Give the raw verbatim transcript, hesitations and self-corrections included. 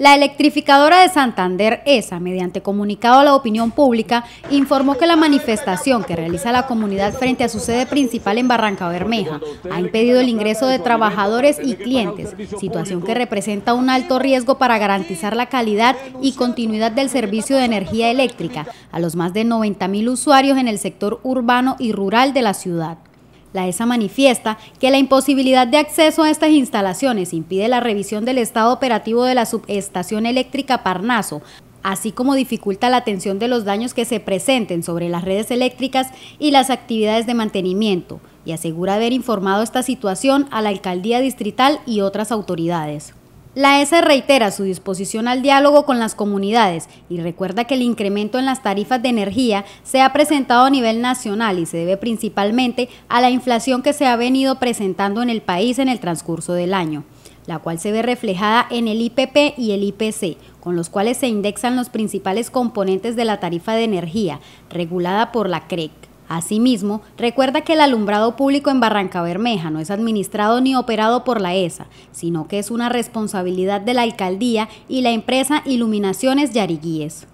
La electrificadora de Santander, ESSA, mediante comunicado a la opinión pública, informó que la manifestación que realiza la comunidad frente a su sede principal en Barrancabermeja ha impedido el ingreso de trabajadores y clientes, situación que representa un alto riesgo para garantizar la calidad y continuidad del servicio de energía eléctrica a los más de noventa mil usuarios en el sector urbano y rural de la ciudad. La ESSA manifiesta que la imposibilidad de acceso a estas instalaciones impide la revisión del estado operativo de la subestación eléctrica Parnaso, así como dificulta la atención de los daños que se presenten sobre las redes eléctricas y las actividades de mantenimiento, y asegura haber informado esta situación a la alcaldía distrital y otras autoridades. La ESSA reitera su disposición al diálogo con las comunidades y recuerda que el incremento en las tarifas de energía se ha presentado a nivel nacional y se debe principalmente a la inflación que se ha venido presentando en el país en el transcurso del año, la cual se ve reflejada en el I P P y el I P C, con los cuales se indexan los principales componentes de la tarifa de energía, regulada por la C R E C. Asimismo, recuerda que el alumbrado público en Barrancabermeja no es administrado ni operado por la ESSA, sino que es una responsabilidad de la alcaldía y la empresa Iluminaciones Yariguíes.